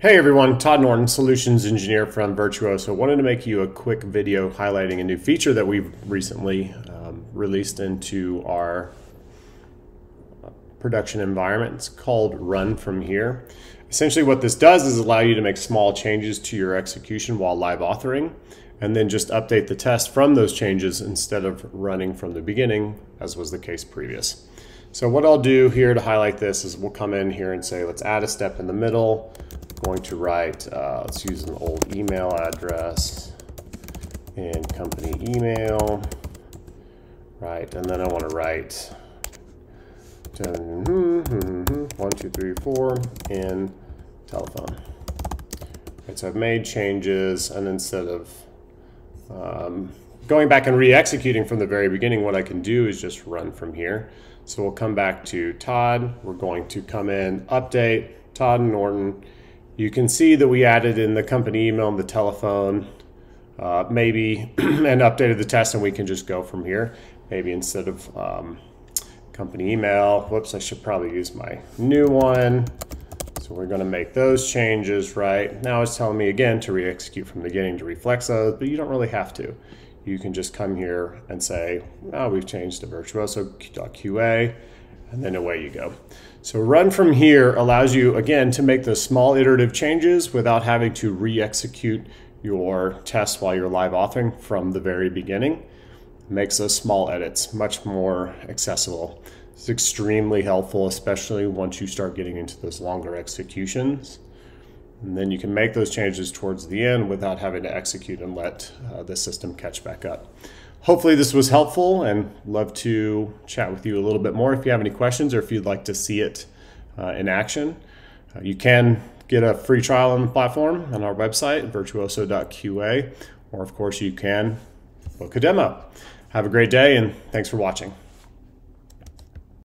Hey everyone, Todd Norton, Solutions Engineer from Virtuoso. Wanted to make you a quick video highlighting a new feature that we've recently released into our production environment. It's called Run From Here. Essentially what this does is allow you to make small changes to your execution while live authoring, and then just update the test from those changes instead of running from the beginning, as was the case previous. So what I'll do here to highlight this is we'll come in here and say, let's add a step in the middle. Going to write, let's use an old email address and company email, right? And then I want to write 1234 in telephone. Right, so I've made changes, and instead of going back and re-executing from the very beginning, what I can do is just run from here. So we'll come back to Todd. We're going to come in, update Todd Norton. You can see that we added in the company email and the telephone, maybe, and updated the test, and we can just go from here. Maybe instead of company email, whoops, I should probably use my new one. So we're gonna make those changes, right? Now it's telling me again to re-execute from the beginning to reflex those, but you don't really have to. You can just come here and say, oh, we've changed to Virtuoso.qa. And then away you go. So Run From Here allows you, again, to make those small iterative changes without having to re-execute your test while you're live authoring from the very beginning. It makes those small edits much more accessible. It's extremely helpful, especially once you start getting into those longer executions. And then you can make those changes towards the end without having to execute and let the system catch back up. Hopefully this was helpful, and love to chat with you a little bit more if you have any questions or if you'd like to see it in action. You can get a free trial on the platform on our website, virtuoso.qa, or of course you can book a demo. Have a great day, and thanks for watching.